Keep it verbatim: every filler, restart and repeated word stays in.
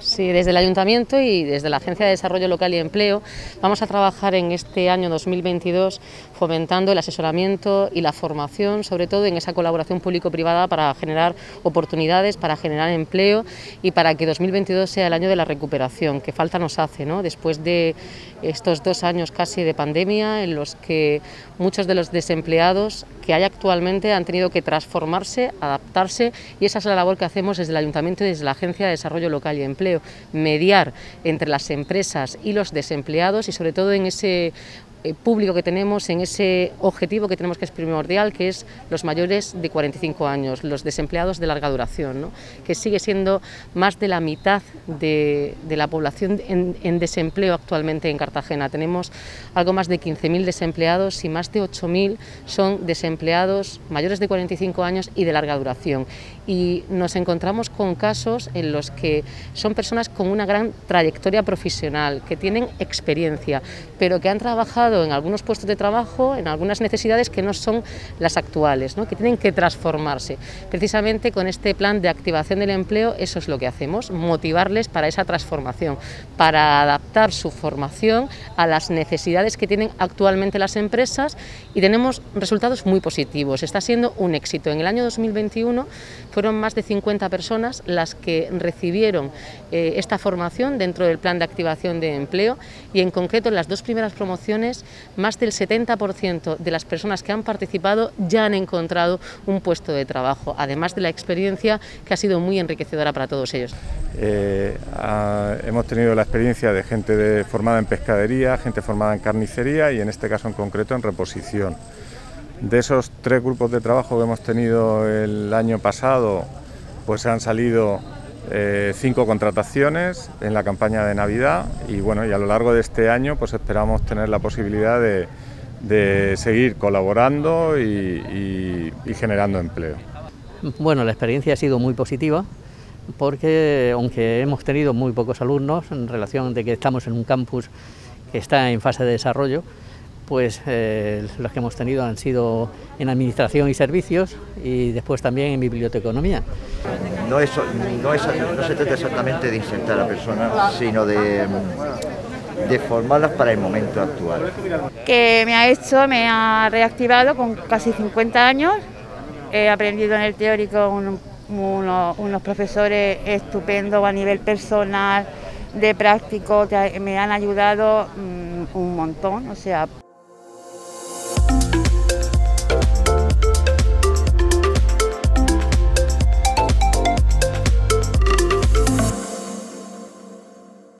Sí, desde el Ayuntamiento y desde la Agencia de Desarrollo Local y Empleo vamos a trabajar en este año dos mil veintidós fomentando el asesoramiento y la formación, sobre todo en esa colaboración público-privada para generar oportunidades, para generar empleo y para que dos mil veintidós sea el año de la recuperación, que falta nos hace, ¿no? Después de estos dos años casi de pandemia en los que muchos de los desempleados que hay actualmente han tenido que transformarse, adaptarse, y esa es la labor que hacemos desde el Ayuntamiento y desde la Agencia de Desarrollo Local y Empleo. Mediar entre las empresas y los desempleados y sobre todo en ese público que tenemos, en ese objetivo que tenemos que es primordial, que es los mayores de cuarenta y cinco años, los desempleados de larga duración, ¿no? Que sigue siendo más de la mitad de, de la población en, en desempleo actualmente en Cartagena. Tenemos algo más de quince mil desempleados y más de ocho mil son desempleados mayores de cuarenta y cinco años y de larga duración. Y nos encontramos con casos en los que son personas con una gran trayectoria profesional, que tienen experiencia, pero que han trabajado en algunos puestos de trabajo, en algunas necesidades que no son las actuales, ¿no? Que tienen que transformarse. Precisamente con este plan de activación del empleo, eso es lo que hacemos, motivarles para esa transformación, para adaptar su formación a las necesidades que tienen actualmente las empresas, y tenemos resultados muy positivos. Está siendo un éxito. En el año dos mil veintiuno... fueron más de cincuenta personas las que recibieron eh, esta formación dentro del plan de activación de empleo, y en concreto en las dos primeras promociones más del setenta por ciento de las personas que han participado ya han encontrado un puesto de trabajo, además de la experiencia que ha sido muy enriquecedora para todos ellos. Eh, ah, hemos tenido la experiencia de gente de, formada en pescadería, gente formada en carnicería y en este caso en concreto en reposición. De esos tres grupos de trabajo que hemos tenido el año pasado, pues han salido eh, cinco contrataciones en la campaña de Navidad, y bueno, y a lo largo de este año pues esperamos tener la posibilidad de, de seguir colaborando y, y, y generando empleo. Bueno, la experiencia ha sido muy positiva, porque aunque hemos tenido muy pocos alumnos en relación de que estamos en un campus que está en fase de desarrollo, pues eh, los que hemos tenido han sido en administración y servicios y después también en biblioteconomía. No, es, no, es, no se trata exactamente de insertar a la persona, sino de, de formarlas para el momento actual. Que me ha hecho, me ha reactivado con casi cincuenta años, he aprendido en el teórico un, unos, unos profesores estupendos a nivel personal, de práctico, me han ayudado un montón, o sea...